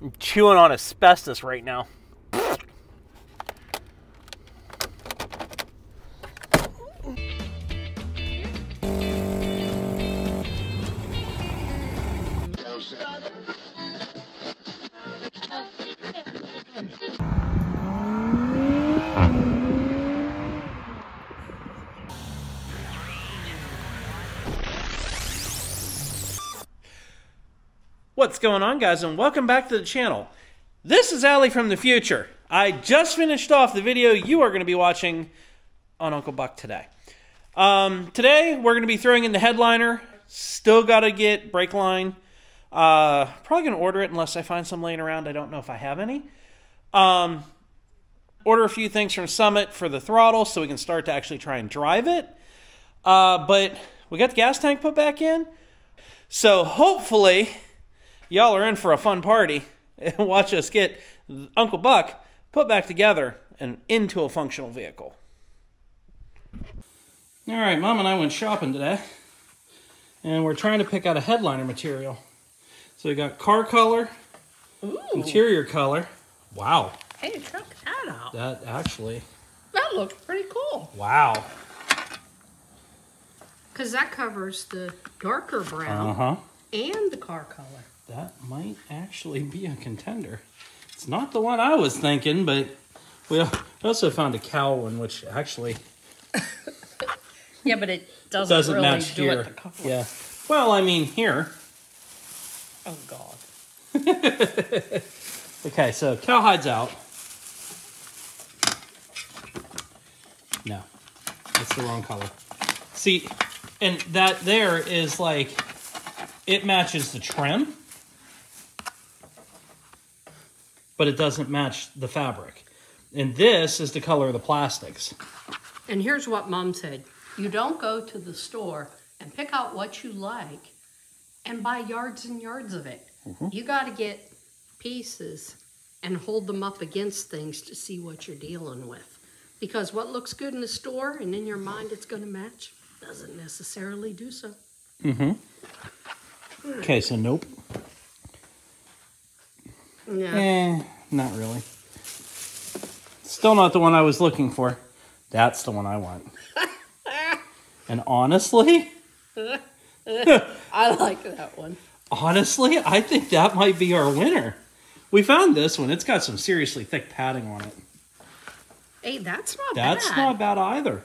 I'm chewing on asbestos right now. What's going on, guys, and welcome back to the channel. This is Allie from the future. I just finished off the video you are going to be watching on Uncle Buck today. Today we're going to be throwing in the Headliner. Still got to get brake line. Probably going to order it unless I find some laying around. I don't know if I have any. Order a few things from Summit for the throttle so we can start to actually try and drive it. But we got the gas tank put back in. So hopefully y'all are in for a fun party and watch us get Uncle Buck put back together and into a functional vehicle. All right, Mom and I went shopping today, and we're trying to pick out a Headliner material. So we got car color, ooh, interior color. Wow. Hey, check that out. That actually. That looks pretty cool. Wow. Because that covers the darker brown and the car color. That might actually be a contender. It's not the one I was thinking, but we also found a cow one, which actually... yeah, but it doesn't really match do here. It the color. Yeah. Well, I mean, here. Oh, God. Okay, so cowhide's out. No, it's the wrong color. See, and that there is like... It matches the trim, but it doesn't match the fabric. And this is the color of the plastics. And here's what Mom said. You don't go to the store and pick out what you like and buy yards and yards of it. Mm-hmm. You got to get pieces and hold them up against things to see what you're dealing with. Because what looks good in the store and in your mind it's going to match doesn't necessarily do so. Mm-hmm. Okay, so nope. No. Eh, not really. Still not the one I was looking for. That's the one I want. And honestly... I like that one. Honestly, I think that might be our winner. We found this one. It's got some seriously thick padding on it. Hey, that's not bad. That's not bad either.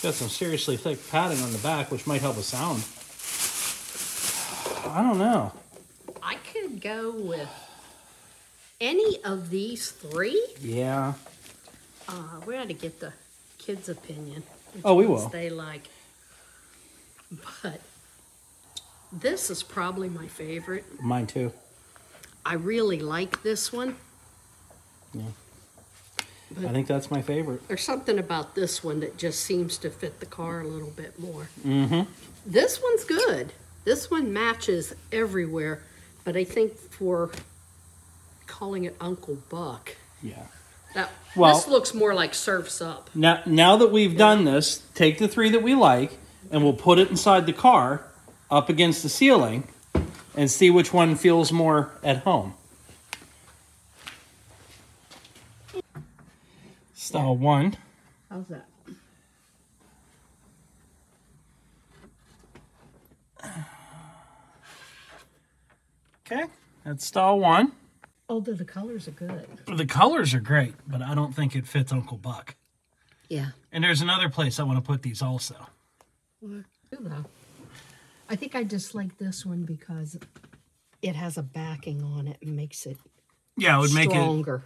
Got some seriously thick padding on the back, which might help with sound. I don't know. I could go with any of these three. Yeah. We had to get the kids' opinion. Oh, we will. They like. But this is probably my favorite. Mine too. I really like this one. Yeah. But I think that's my favorite. There's something about this one that just seems to fit the car a little bit more. Mm-hmm. This one's good. This one matches everywhere, but I think for calling it Uncle Buck. Yeah. That, well, this looks more like Surf's Up. Now that we've done this, take the three that we like, and we'll put it inside the car up against the ceiling and see which one feels more at home. Style one. How's that? Okay, that's style one. Oh, the colors are good. The colors are great, but I don't think it fits Uncle Buck. Yeah. And there's another place I want to put these also. Well, I think I just like this one because it has a backing on it and makes it yeah, it would stronger. Make it stronger.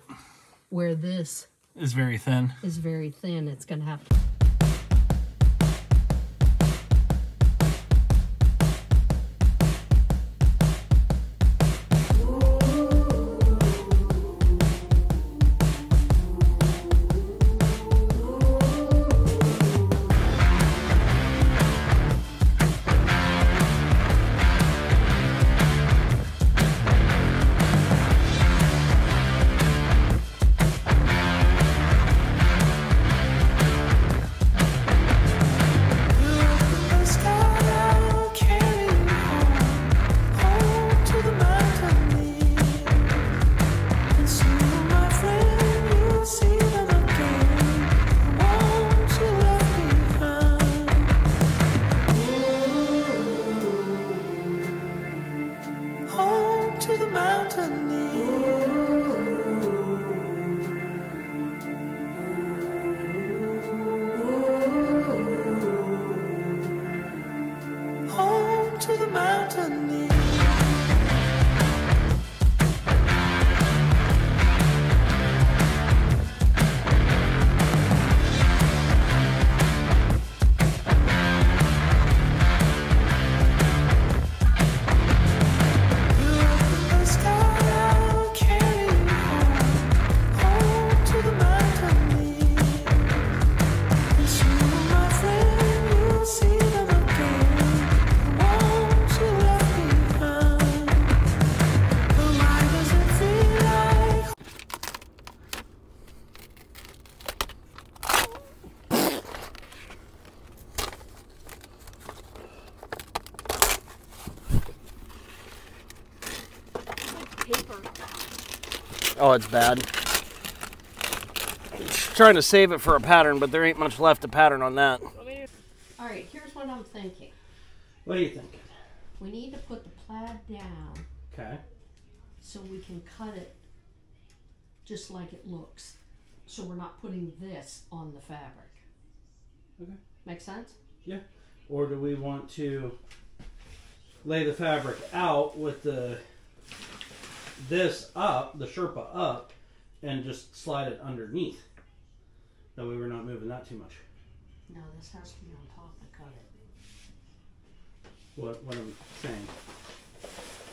Where this is very thin. Is very thin. It's going to have to... Oh, it's bad. I'm trying to save it for a pattern, but there ain't much left to pattern on that. All right, here's what I'm thinking. What are you thinking? We need to put the plaid down. Okay. So we can cut it just like it looks. So we're not putting this on the fabric. Okay. Make sense? Yeah. Or do we want to lay the fabric out with the... this up, the Sherpa up, and just slide it underneath. That way we're not moving that too much. No, this has to be on top to cut it. What I'm saying.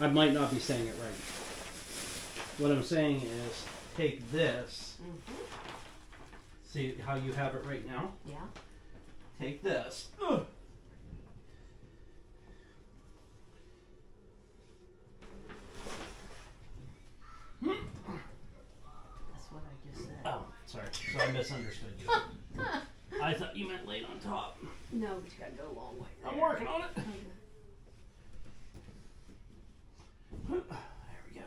I might not be saying it right. What I'm saying is take this. Mm-hmm. See how you have it right now? Yeah. Take this. Ugh. Sorry, so I misunderstood you. I thought you meant laid on top. No, but you gotta go a long way. There. I'm working on it. There we go.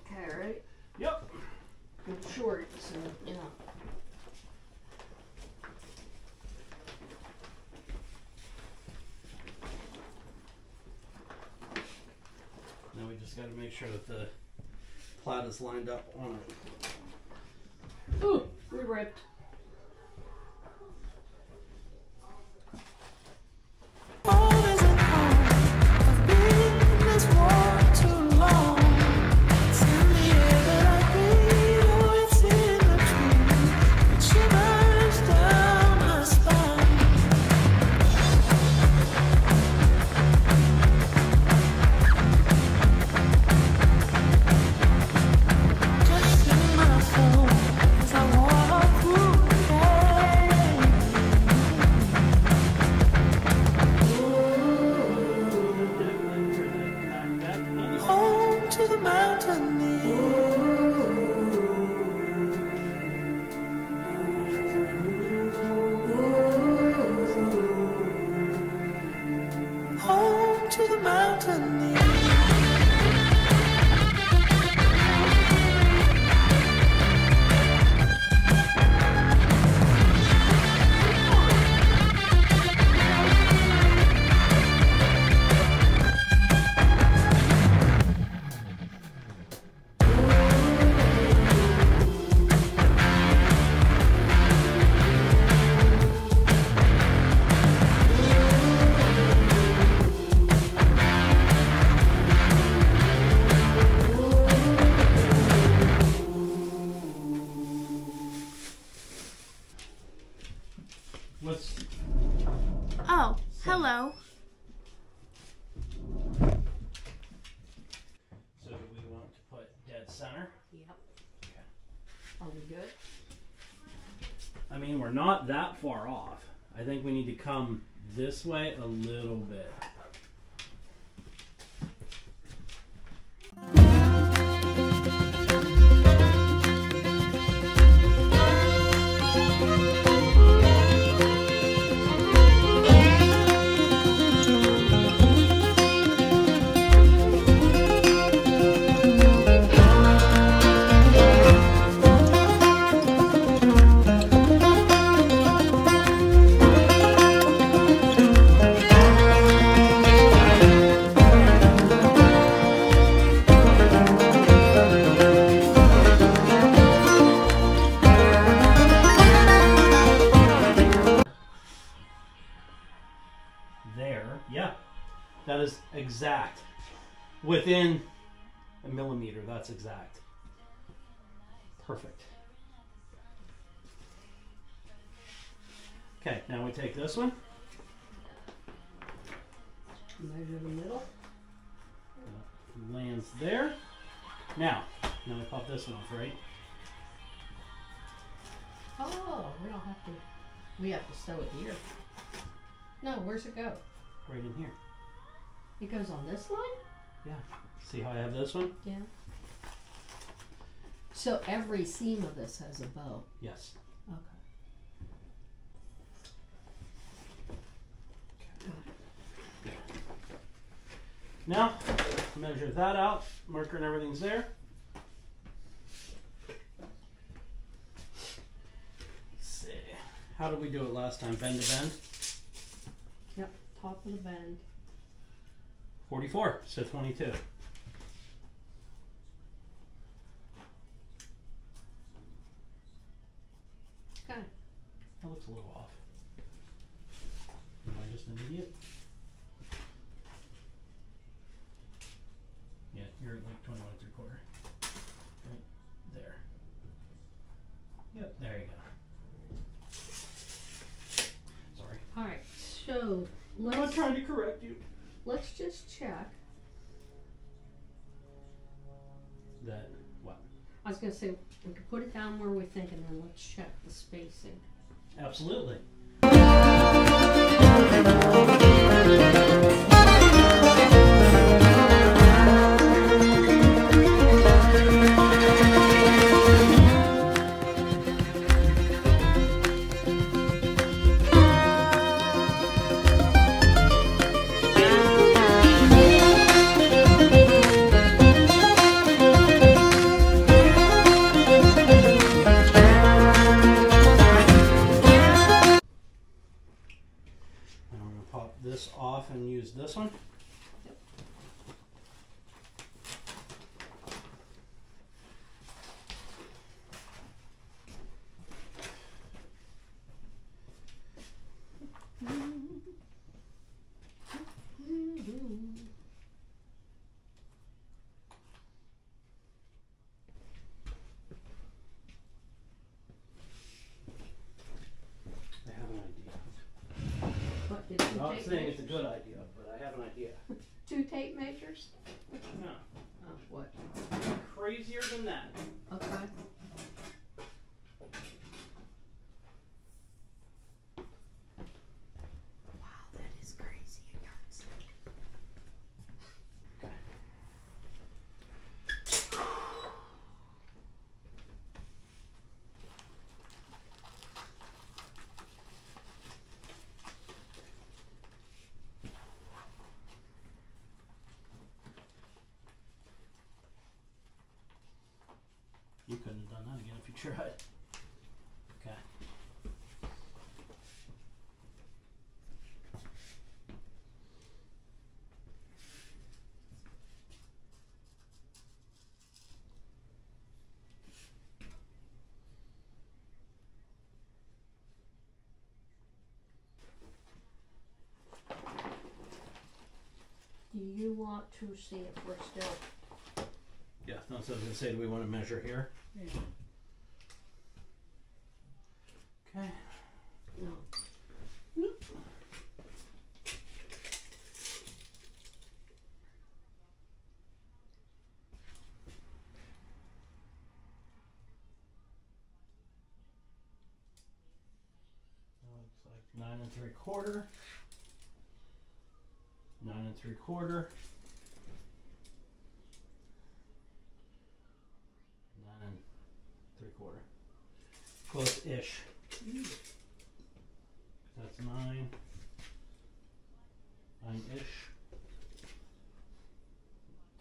Okay. Okay, right? Yep. It's short, so, you know. Now we just gotta make sure that the plaid is lined up on it. Ooh, we ripped. Not that far off. I think we need to come this way a little bit. there. Yeah, that is exact. Within a millimeter, that's exact. Perfect. Okay, now we take this one. Measure the middle. Lands there. Now we pop this one off, right? Oh, we don't have to. We have to sew it here. No, where's it go? Right in here. It goes on this line? Yeah. See how I have this one? Yeah. So every seam of this has a bow? Yes. Okay. Now, measure that out. Marker and everything's there. See. How did we do it last time? Bend to bend? Yep, top of the bend. 44, so 22. Okay. That looks a little off. Am I just an idiot? Yeah, you're at like 21 3/4. Right there. Yep, there you go. Sorry. Alright, so let's... I'm not trying to correct you. Let's just check. That what? I was going to say, we can put it down where we think, and then let's check the spacing. Absolutely. I'm not saying it's a good idea, but I have an idea. 2 tape measures? No. Oh, what? Crazier than that. Okay. Wow, that is crazy. Okay. You couldn't have done that again if you tried. Okay. Do you want to see if we're still... Yeah, that's what I was going to say. Do we want to measure here? Yeah. Okay. No. Nope. Looks like 9 3/4. 9 3/4. 9 3/4. Close-ish. That's 9. 9-ish.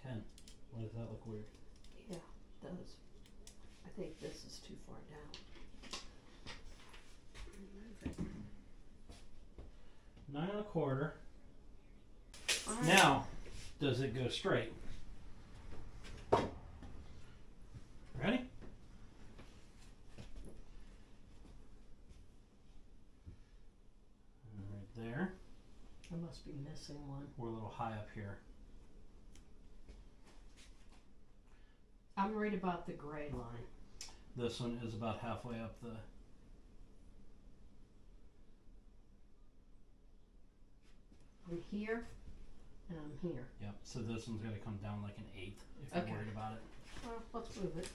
10. Why does that look weird? Yeah, that is. I think this is too far down. 9 1/4. Right. Now, does it go straight? Ready? I must be missing one. We're a little high up here. I'm worried about the gray line. This one is about halfway up the... I'm here, and I'm here. Yep, so this one's going to come down like an eighth if you're worried about it. Well, let's move it.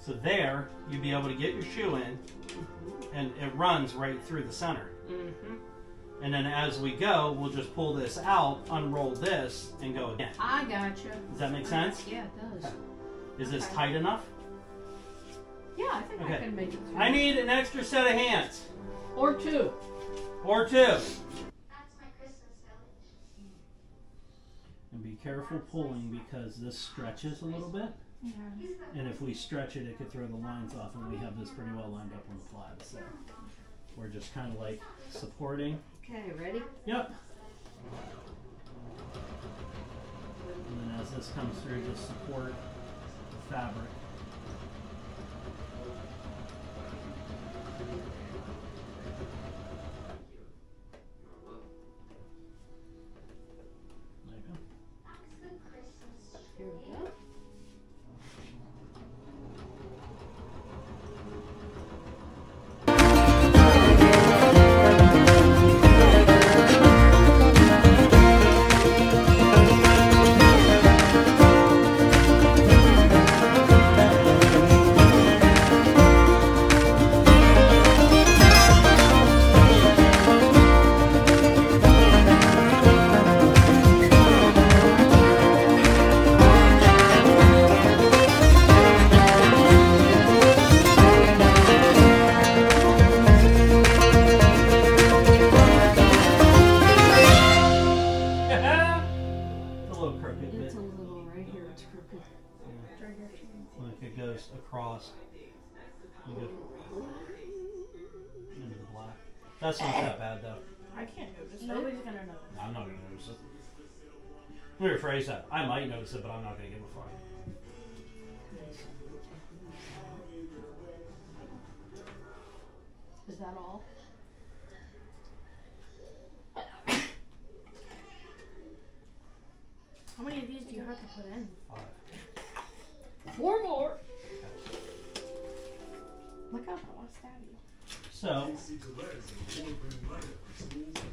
So there, you'd be able to get your shoe in, and it runs right through the center. Mm-hmm. And then as we go, we'll just pull this out, unroll this, and go again. I gotcha. Does that make sense? Yeah, it does. Is this tight enough? Yeah, I think I can make it through. I need an extra set of hands. Or two. Or two. That's my Christmas village. And be careful pulling because this stretches a little bit. Yeah. And if we stretch it, it could throw the lines off, and we have this pretty well lined up on the fly. So we're just kind of like supporting. Okay, ready? Yep. And then as this comes through, just support the fabric. Across and go into the black. That's not that bad though. I can't notice. Nobody's gonna notice. I'm not gonna notice it. Let me rephrase that. I might notice it, but I'm not gonna give a fuck. Is that all? How many of these do you have to put in? 5. 4 more. Look up, I want to stab you. So. Imagine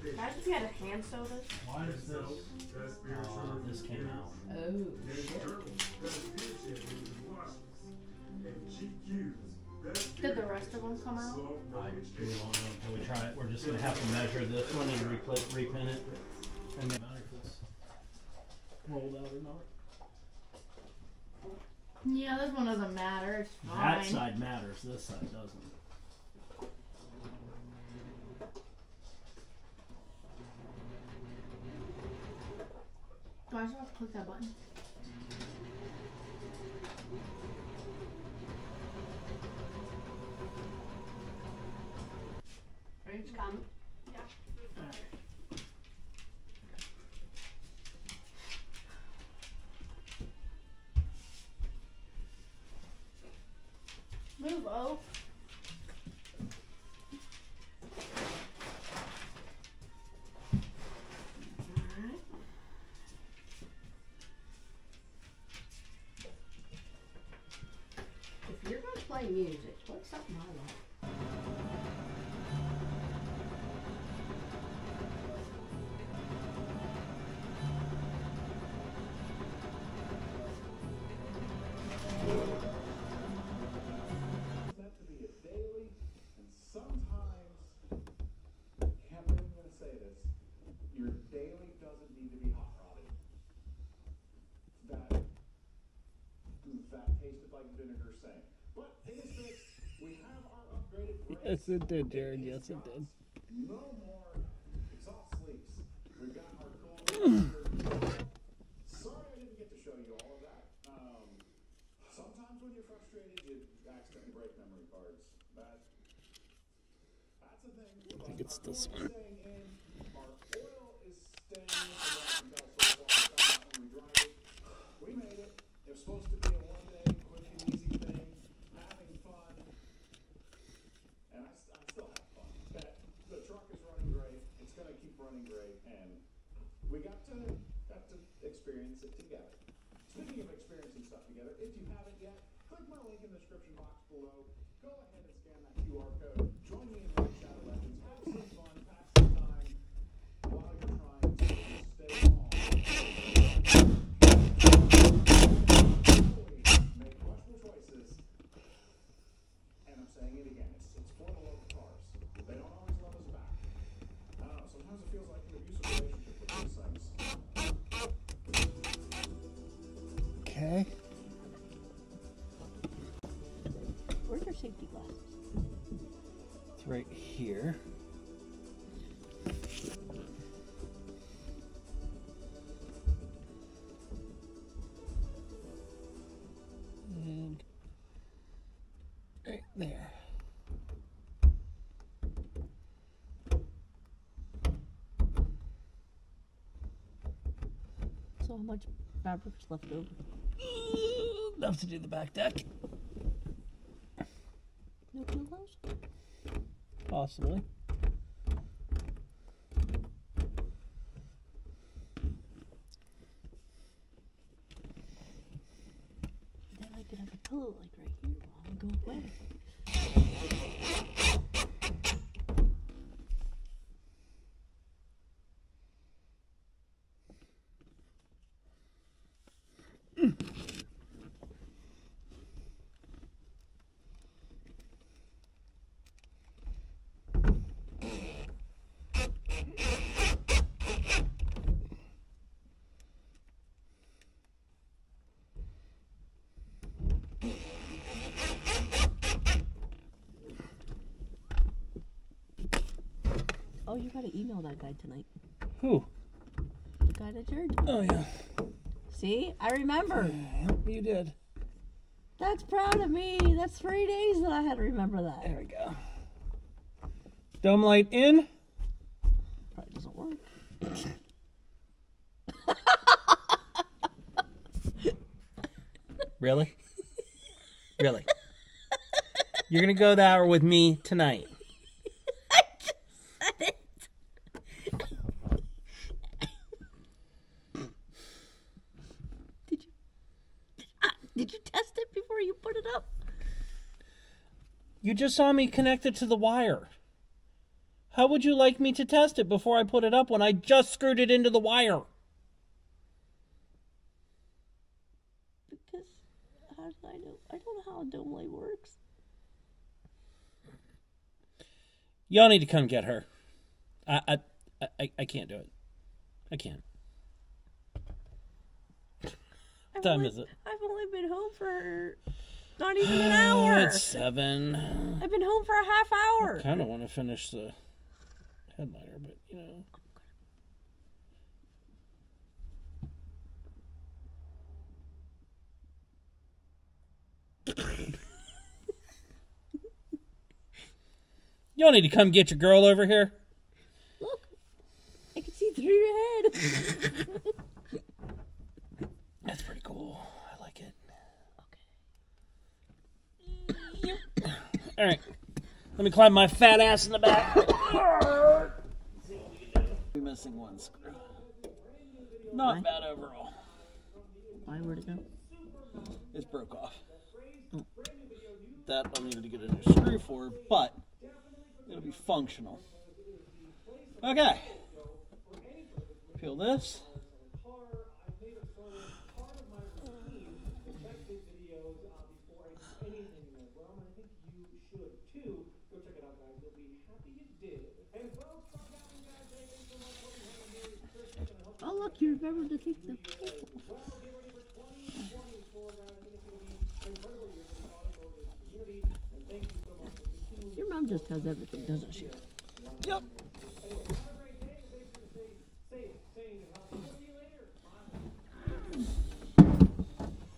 if you had a hand soda. Why is this? Oh, this came out. Oh, shit. Did the rest of them come out? I really don't know until we try it. We're just going to have to measure this one and repin it. It doesn't matter if it's rolled out or not. Yeah, this one doesn't matter. It's fine. That side matters. This side doesn't. Do I just have to click that button? Ready to come? Yeah. All right. Move, oh. Alright. If you're going to play music, what's up my life? tasted like vinegar saying. But in this mix, we have our upgraded brand. Yes, it did, Jared. Yes, it did. No more exhaust leaks. We've got our cool. Sorry I didn't get to show you all of that. Sometimes when you're frustrated, you accidentally break memory cards. That's a thing. I think it's this one. Our oil is staying in the belt when we drive it. We made it. It was supposed to be a one-day, quick and easy thing, having fun, and I still have fun. But the truck is running great. It's going to keep running great, and we got to experience it together. Speaking of experiencing stuff together, if you haven't yet, click my link in the description box below. Go ahead and scan that QR code. Join me in my Shadow Legends. Have some fun. Pass the time while you're trying to stay calm. Make questionable choices. And I'm saying it again. It's for the local cars. They don't always love us back. I don't know. Sometimes it feels like an abusive relationship with these things. Okay. Where's our safety glasses? It's right here. And right there. So how much fabric's left over? Enough to do the back deck. No pillows? Possibly. Then I could have a pillow like right here while I go away. Oh, you gotta email that guy tonight. Who? The guy that Jared. Oh, yeah. See? I remember. You did. That's proud of me. That's 3 days that I had to remember that. There we go. Dome light in. Probably doesn't work. Really? Really? You're gonna go the hour with me tonight. You just saw me connect it to the wire. How would you like me to test it before I put it up when I just screwed it into the wire? Because how do I know? I don't know how a dome light works. Y'all need to come get her. I can't do it. I can't. What time is it? I've only been home for... not even an hour. It's 7. I've been home for a half hour. I kind of want to finish the headliner, but you know. Y'all need to come get your girl over here. Look, I can see through your head. That's pretty cool. I like it. All right, let me climb my fat ass in the back. We're missing one screw. Not bad overall. Why? Where'd it go? It's broke off. Oh. That I'll need to get a new screw for, but it'll be functional. Okay. Peel this. Oh, look, you remember to take the... Mom just has everything, doesn't she? Yep.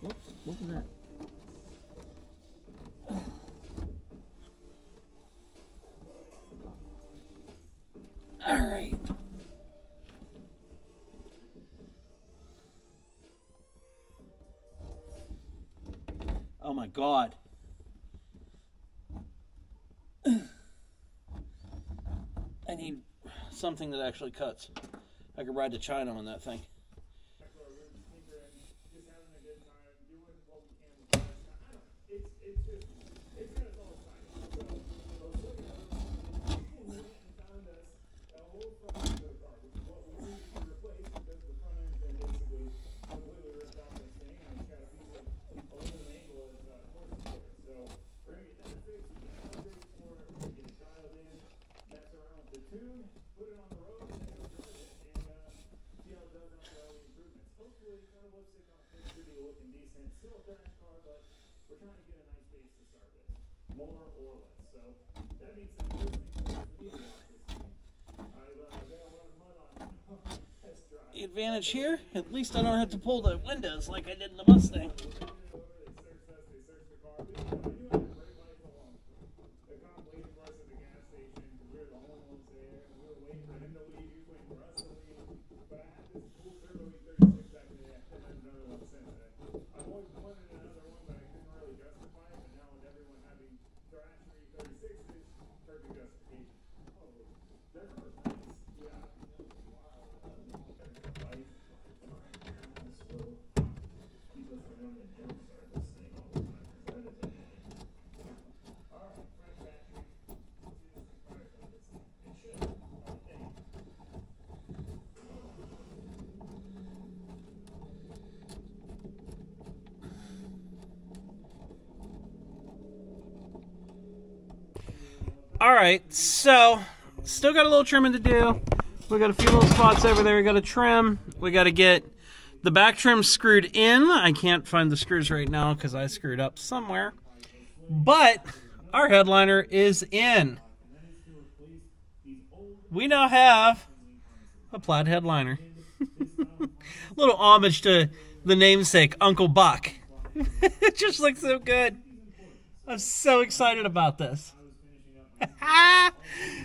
Whoops, what was that? Oh my God. I need something that actually cuts. I could ride to China on that thing. The advantage here, at least I don't have to pull the windows like I did in the Mustang. Alright, so still got a little trimming to do. We got a few little spots over there we got to trim. We got to get the back trim screwed in. I can't find the screws right now because I screwed up somewhere. But our headliner is in. We now have a plaid headliner. A little homage to the namesake, Uncle Buck. It just looks so good. I'm so excited about this.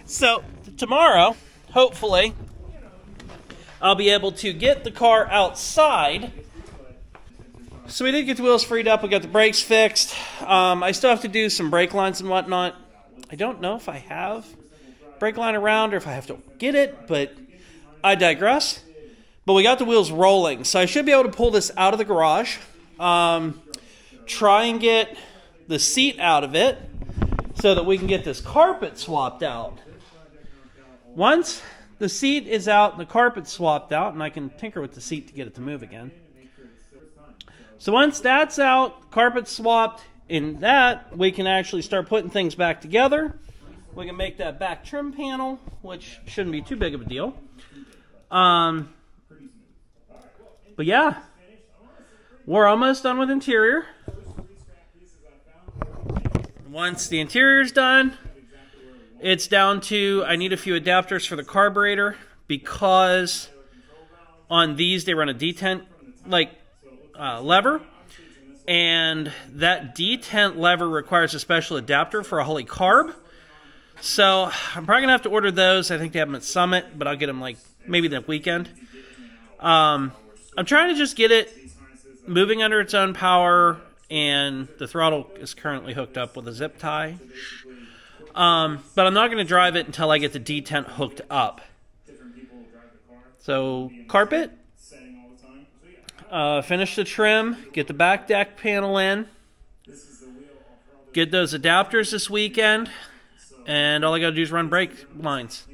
So tomorrow, hopefully, I'll be able to get the car outside. So we did get the wheels freed up. We got the brakes fixed. I still have to do some brake lines and whatnot. I don't know if I have brake line around or if I have to get it, but I digress. But we got the wheels rolling, so I should be able to pull this out of the garage, try and get the seat out of it, so that we can get this carpet swapped out. Once the seat is out and the carpet swapped out, and I can tinker with the seat to get it to move again. So once that's out, carpet swapped, in that, we can actually start putting things back together. We can make that back trim panel, which shouldn't be too big of a deal. But yeah, we're almost done with interior. Once the interior's done, it's down to, I need a few adapters for the carburetor because on these they run a detent lever, and that detent lever requires a special adapter for a Holley carb. So I'm probably gonna have to order those. I think they have them at Summit, but I'll get them like maybe that weekend. I'm trying to just get it moving under its own power. And the throttle is currently hooked up with a zip tie. But I'm not going to drive it until I get the detent hooked up. So, carpet. Finish the trim. Get the back deck panel in. Get those adapters this weekend. And all I got to do is run brake lines.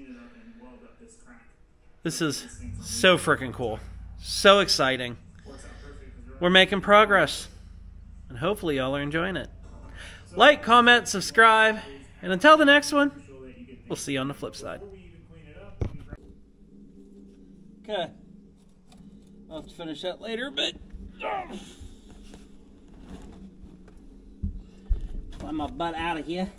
This is so freaking cool. So exciting. We're making progress. And hopefully y'all are enjoying it. Like, comment, subscribe, and until the next one, we'll see you on the flip side. Okay. I'll have to finish that later, but climb my butt out of here.